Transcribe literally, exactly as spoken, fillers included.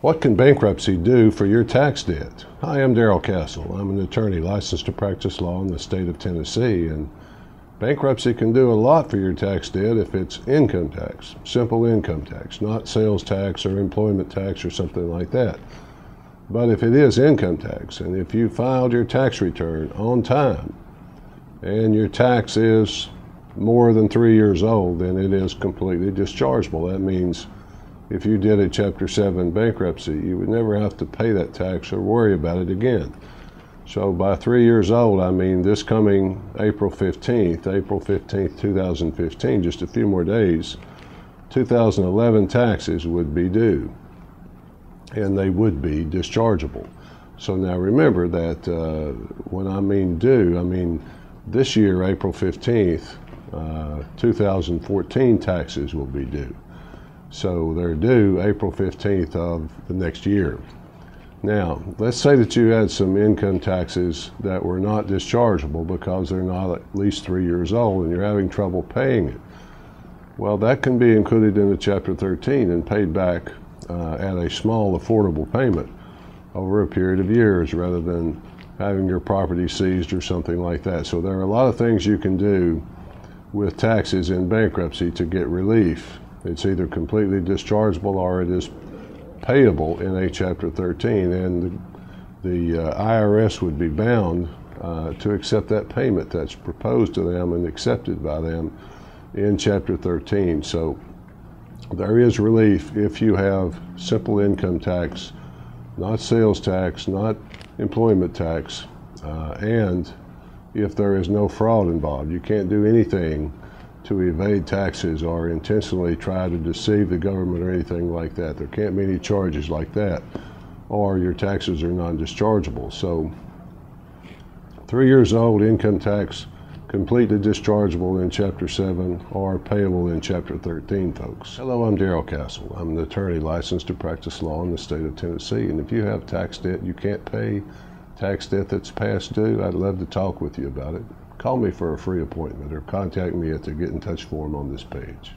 What can bankruptcy do for your tax debt? Hi, I'm Darrell Castle. I'm an attorney licensed to practice law in the state of Tennessee, and bankruptcy can do a lot for your tax debt if it's income tax, simple income tax, not sales tax or employment tax or something like that. But if it is income tax, and if you filed your tax return on time, and your tax is more than three years old, then it is completely dischargeable. That means if you did a Chapter seven bankruptcy, you would never have to pay that tax or worry about it again. So by three years old, I mean this coming April fifteenth, April fifteenth, two thousand fifteen, just a few more days, two thousand eleven taxes would be due, and they would be dischargeable. So now remember that uh, when I mean due, I mean this year, April fifteenth, uh, two thousand fourteen taxes will be due. So they're due April fifteenth of the next year. Now, let's say that you had some income taxes that were not dischargeable because they're not at least three years old and you're having trouble paying it. Well, that can be included in the Chapter thirteen and paid back uh, at a small affordable payment over a period of years rather than having your property seized or something like that. So there are a lot of things you can do with taxes in bankruptcy to get relief. It's either completely dischargeable or it is payable in a Chapter thirteen, and the, the uh, I R S would be bound uh, to accept that payment that's proposed to them and accepted by them in Chapter thirteen. So there is relief if you have simple income tax, not sales tax, not employment tax, uh, and if there is no fraud involved. You can't do anything to evade taxes or intentionally try to deceive the government or anything like that. There can't be any charges like that, or your taxes are non-dischargeable. So three years old income tax, completely dischargeable in Chapter seven or payable in Chapter thirteen, folks. Hello, I'm Darrell Castle. I'm an attorney licensed to practice law in the state of Tennessee, and if you have tax debt you can't pay, tax debt that's past due, I'd love to talk with you about it. Call me for a free appointment or contact me at the Get in Touch form on this page.